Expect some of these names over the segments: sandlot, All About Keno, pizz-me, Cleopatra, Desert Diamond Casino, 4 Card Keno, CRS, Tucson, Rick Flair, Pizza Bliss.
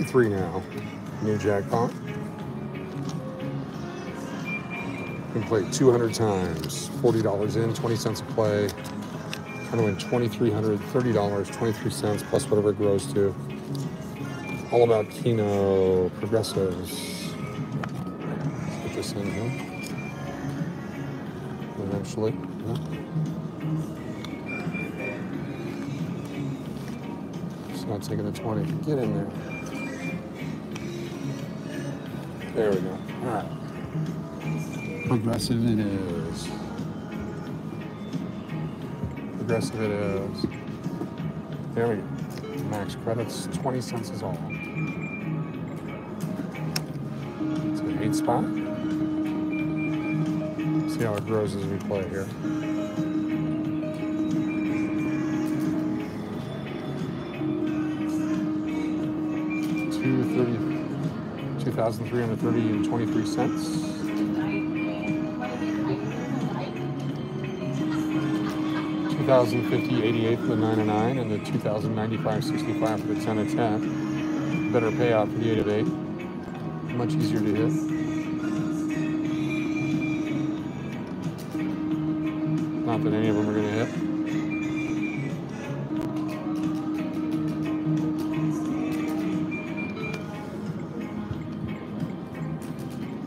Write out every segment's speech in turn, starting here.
Three now. New jackpot. You can play 200 times. $40 in, 20 cents a play. Trying to win $2,300, $30, 23 cents, plus whatever it grows to. All About Keno progressives. Let's put this in here. Eventually. Yeah. It's not taking the 20. Get in there. There we go. All right. Progressive it is. Progressive it is. There we go. Max credits. 20 cents is all. It's an 8 spot. See how it grows as we play here. $2,330.23. $2,050.88 for the 9 of 9, and the $2,095.65 for the 10 of 10. Better payout for the 8 of 8. Much easier to hit. Not that any of them are going to hit.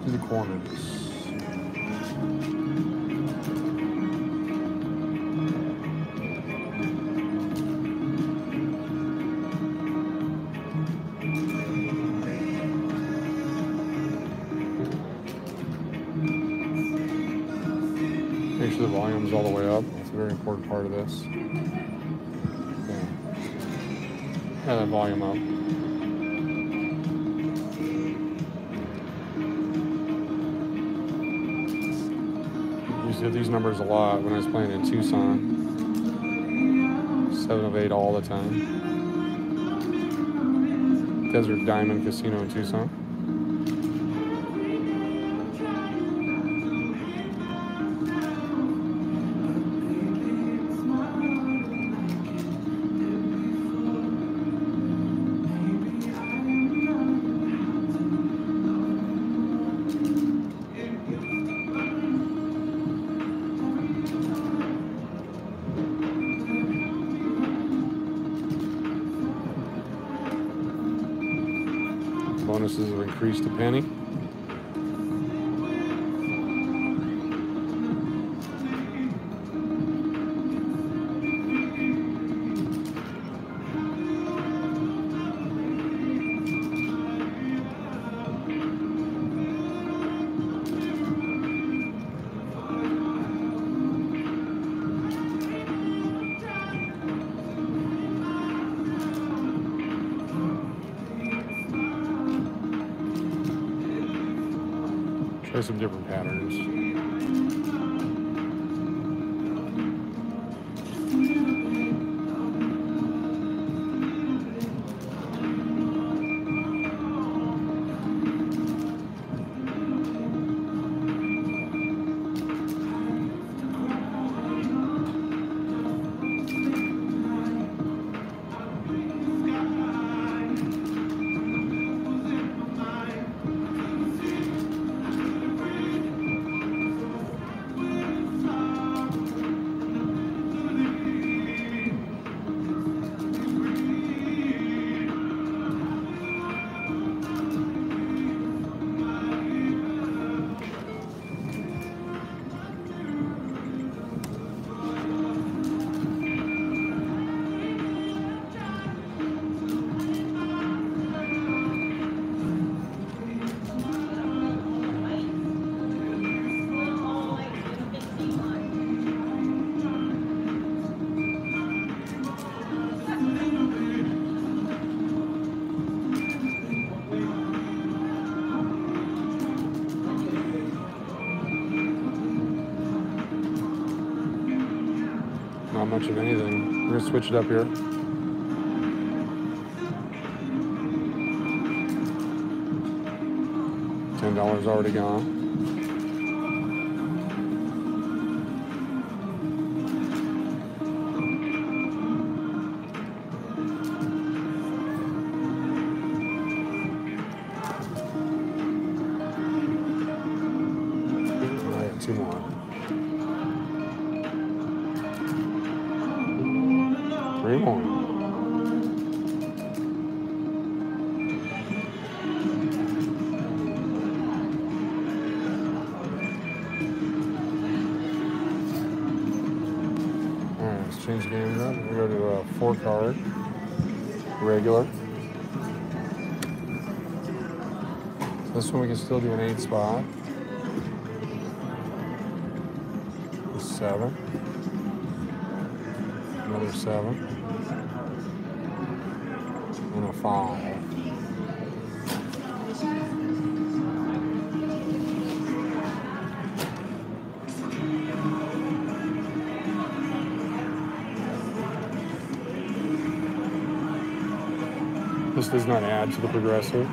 To the corners. Make sure the volume's all the way up. That's a very important part of this. Yeah. Have that volume up. I used to hit these numbers a lot when I was playing in Tucson. 7 of 8 all the time. Desert Diamond Casino in Tucson. Bonuses have increased a penny. Try some different patterns. Not much of anything. We're gonna switch it up here. $10 already gone. what you want. 3 more. Change the game up. We go to a 4-card, regular. So this one we can still do an 8 spot. A 7. Another 7. And a 5. This does not add to the progressive.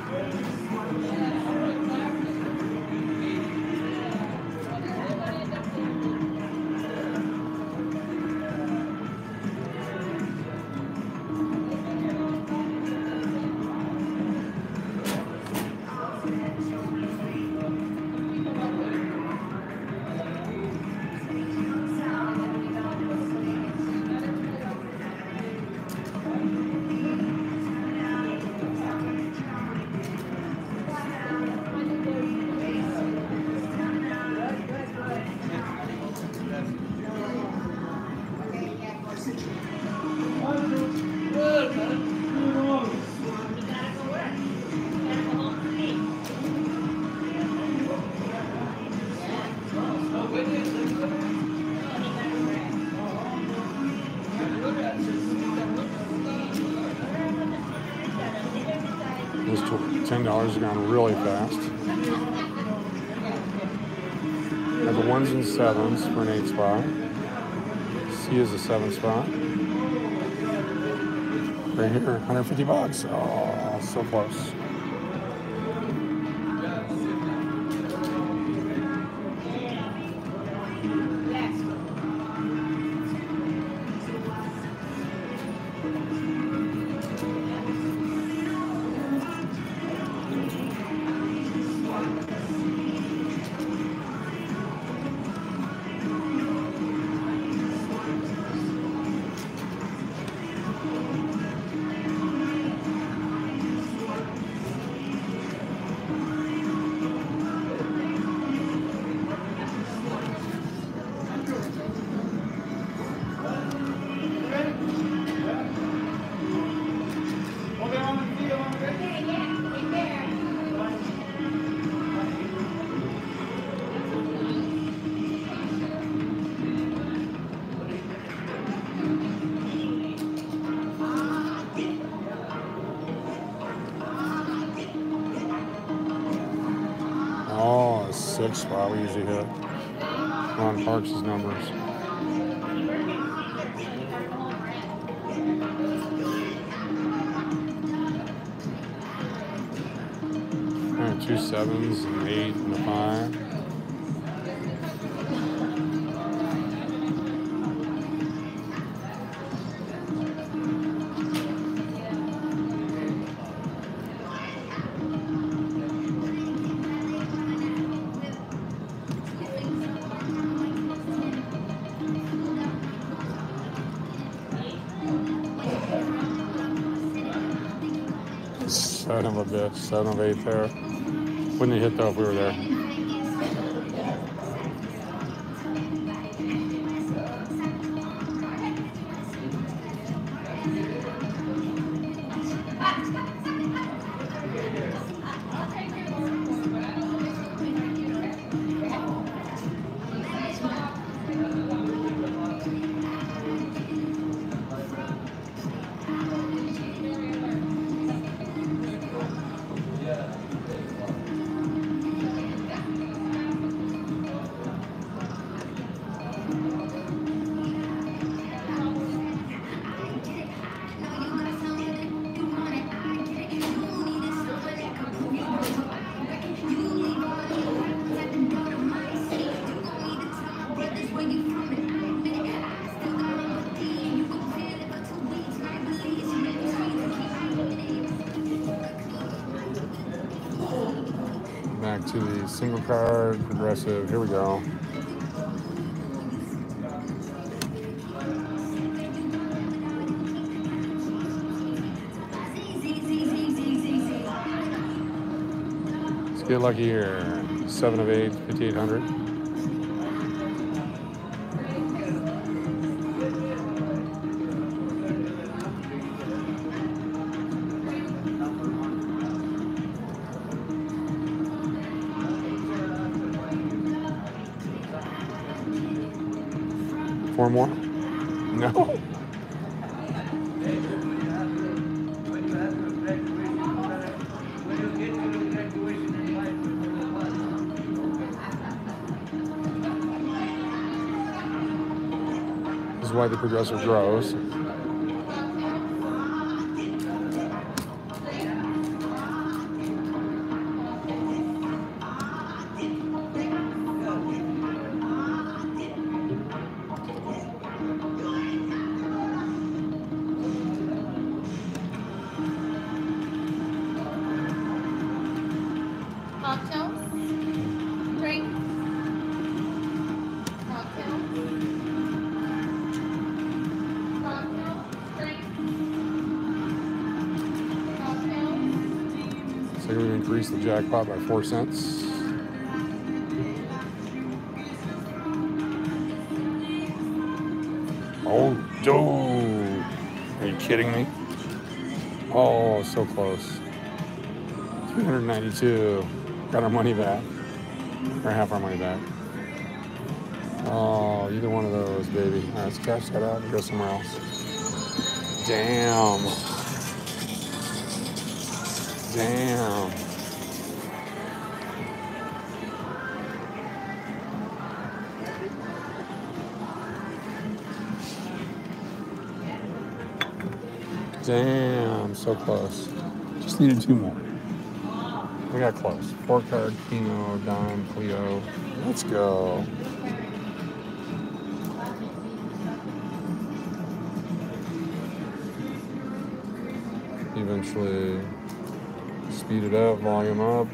$10 has gone really fast. We have the 1s and 7s for an 8 spot. C is a 7 spot. Right here, $150. Oh, so close. Spot we usually hit on Parks' numbers. And 2 7s, an 8, and a 5. Son of a bitch, 7 of 8 there. Wouldn't have hit though if we were there. Back to the single card, progressive, here we go. get lucky here. 7 of 8, 5,800. Four more? No. This is why the progressive grows. So we're going to increase the jackpot by 4 cents. Oh, dude. Are you kidding me? Oh, so close. 392. Got our money back. Or half our money back. Oh, either one of those, baby. All right, let's cash that out and go somewhere else. Damn. Damn. Damn, so close. Just needed 2 more. We got close. 4-card, Keno, Dime, Cleo. Let's go. Eventually. Speed it up, volume up.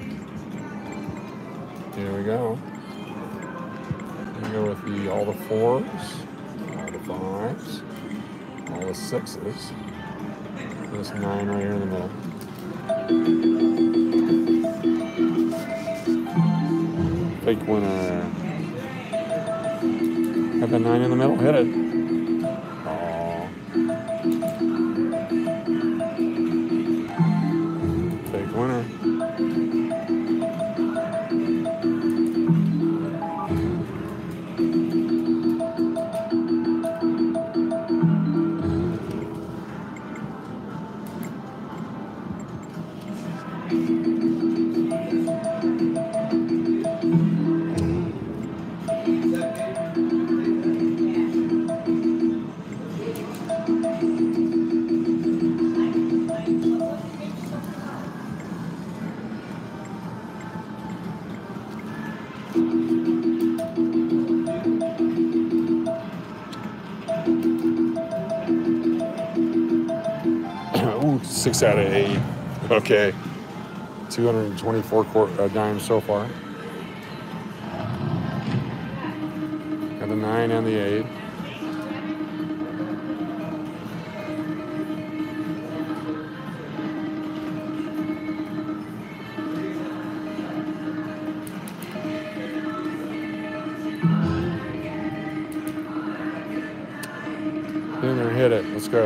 Here we go. Here we go with all the 4s, all the 5s, all the 6s. This 9 right here in the middle. Fake winner. Got the 9 in the middle. Hit it. Winner. Ooh, 6 out of 8. Okay, 224 dimes so far. Got the 9 and the 8. In there, hit it. Let's go.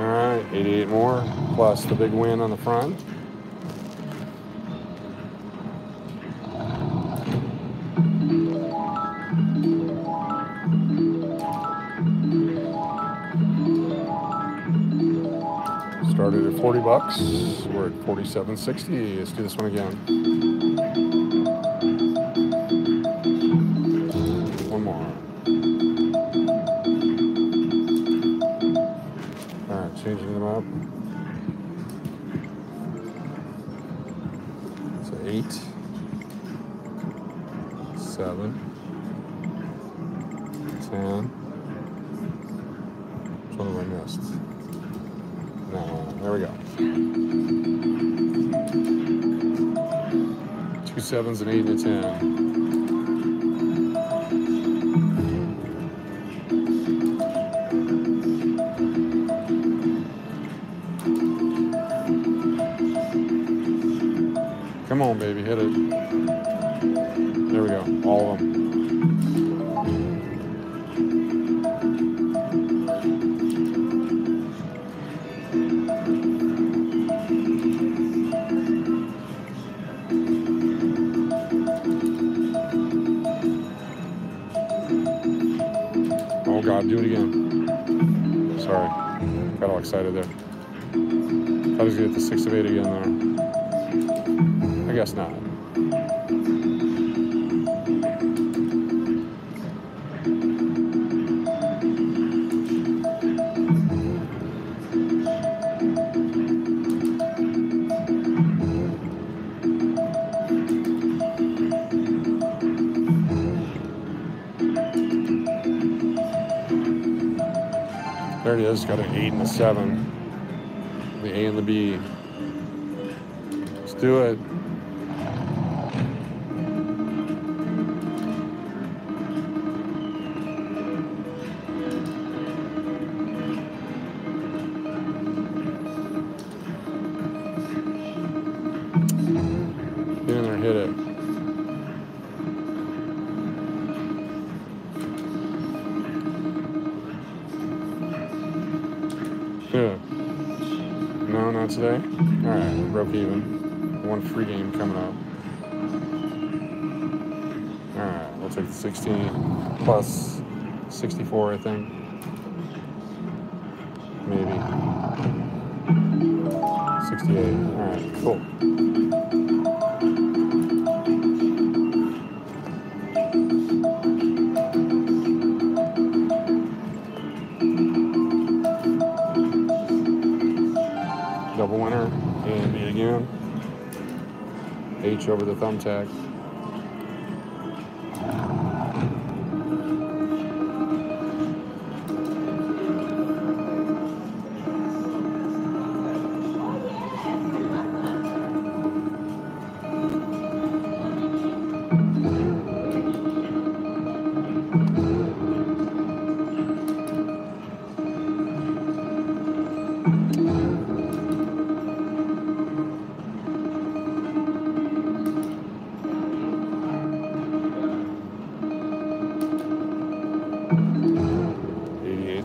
All right, 88 more, plus the big win on the front. Started at 40 bucks. We're at 47.60. Let's do this one again. One more. All right, changing them up. It's 8, 7, 10. Which one have I missed? No, there we go. 2 7s, an 8, and a 10. Come on, baby, hit it. There we go, all of them. Oh God, do it again. Sorry, got all excited there. Thought I was gonna get the 6 of 8 again there. I guess not. There it is, got an 8 and a 7. The A and the B. Let's do it. Hit it. Good. No, not today? Alright, we broke even. One free game coming up. Alright, we'll take the 16 plus 64, I think. Maybe. 68. Alright, cool. Double winner, and me again. H over the thumbtack.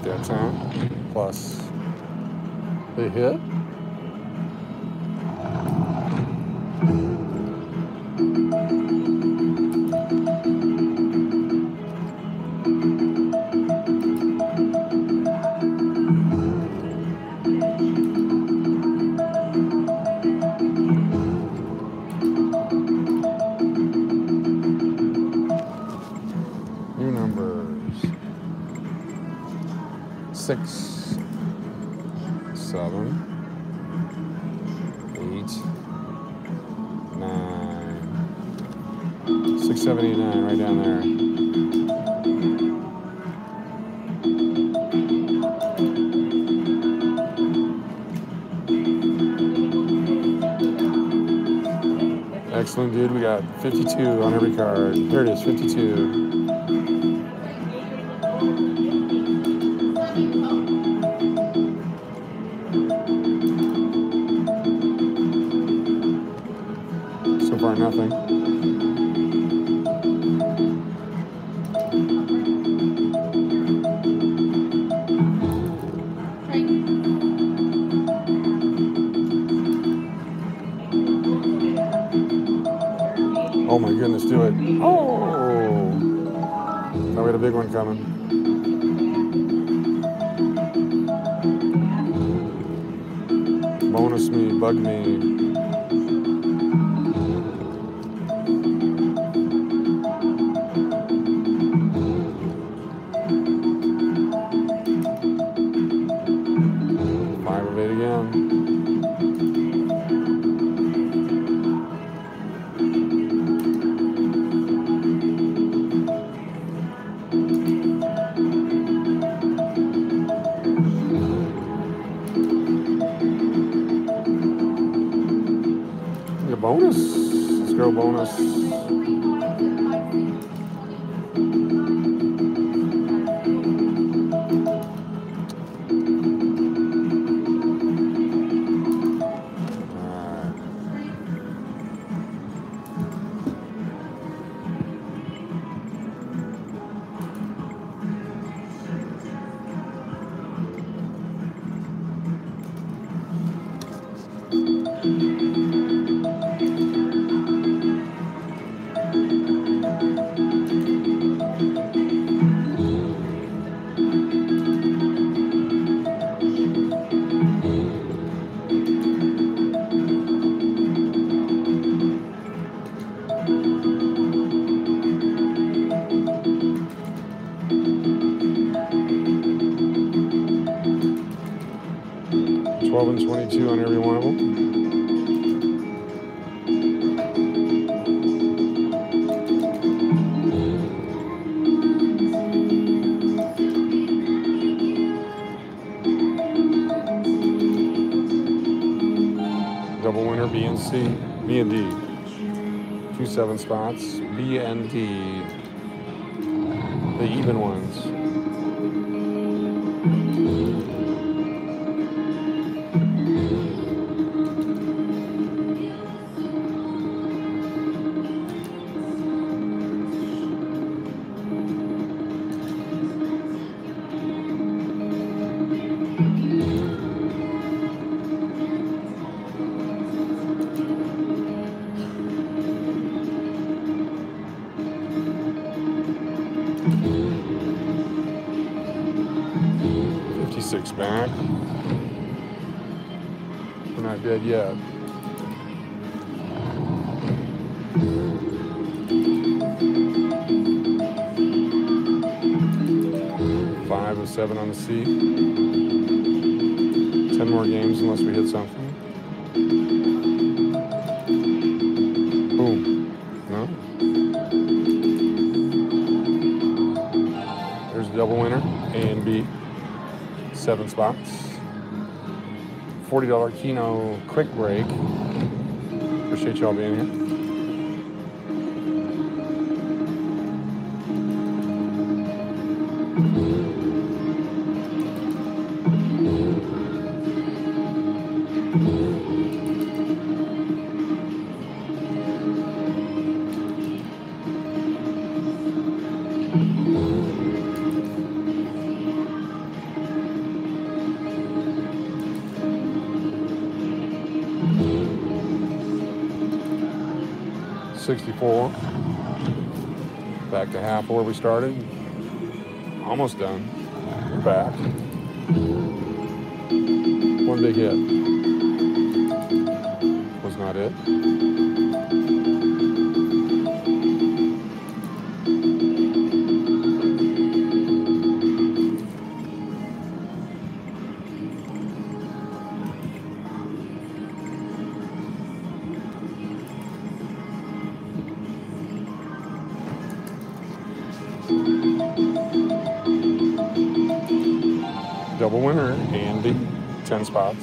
That time, plus they hit. New numbers. 6, 7, 8, 9, 6, 7, 8, 9, right down there. Excellent, dude. We got 52 on every card. Here it is, 52. So far, nothing. Oh my goodness, do it. Oh! Now we got a big one coming. Bonus me, bug me. Bonus. Let's go bonus. All right. 12 and 22 on every one of them. Double winner B and C, B and D. 2 7 spots, B and D. The even ones. Six back. We're not dead yet. Five of seven on the seat. 10 more games unless we hit something. Boom. No. There's a double winner, A and B. 7 spots, $40 Keno quick break. Appreciate y'all being here. Back to half where we started. Almost done. We're back. One big hit. Was not it. Double winner, Andy, 10 spots.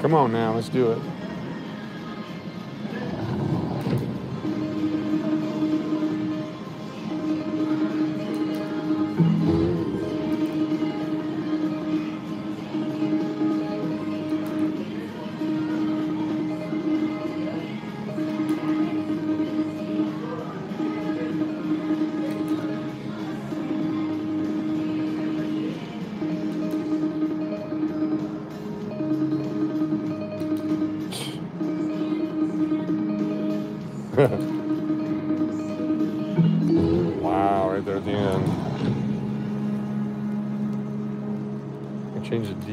Come on now, let's do it. Wow, right there at the end. I changed the D.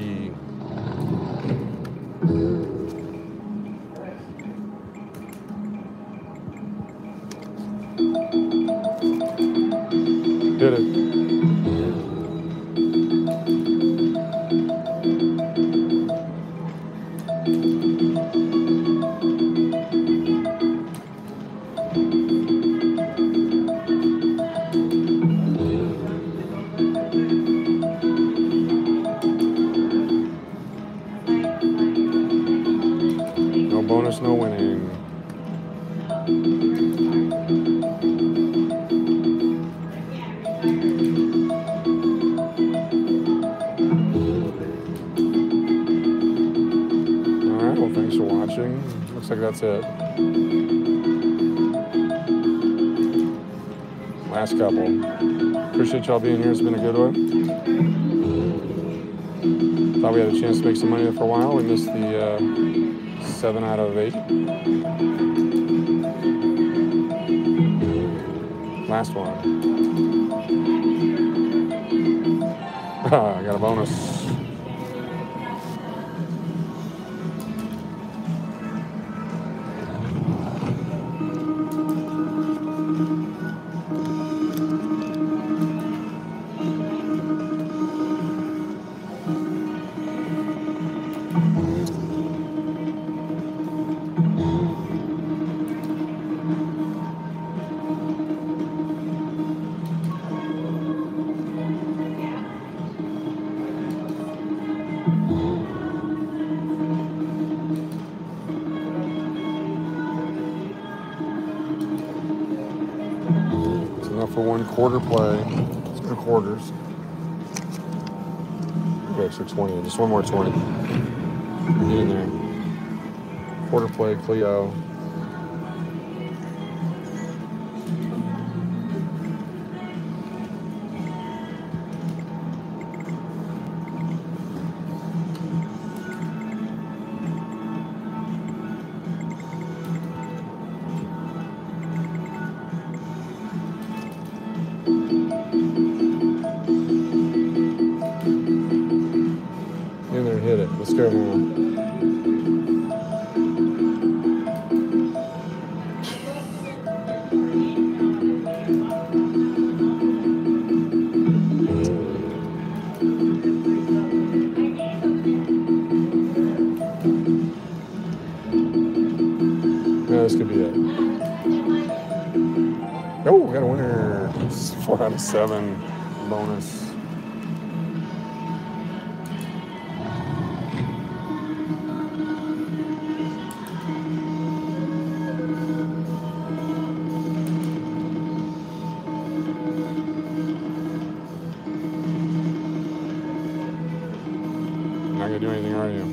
Did it. No winning. All right, well, thanks for watching. Looks like that's it. Last couple. Appreciate y'all being here. It's been a good one. Thought we had a chance to make some money for a while. We missed the 7 out of 8. Last one. I got a bonus. for one quarter play. It's no quarters. Okay, extra 20. Just one more 20. Get in there. Quarter play, Cleo. Let's go, man. No, this could be it. Oh, we got a winner. It's 4 out of 7 bonus. Not gonna do anything, are you?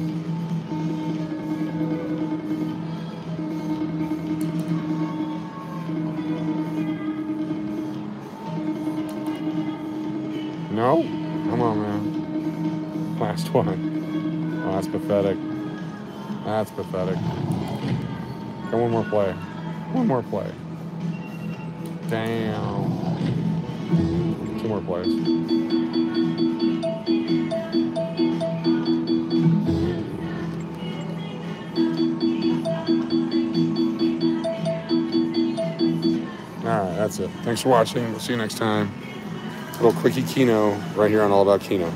No? Come on, man. Last one. Oh, that's pathetic. That's pathetic. Got one more play. One more play. Damn. Two more plays. Alright, that's it. Thanks for watching. We'll see you next time. Little quickie Keno right here on All About Keno.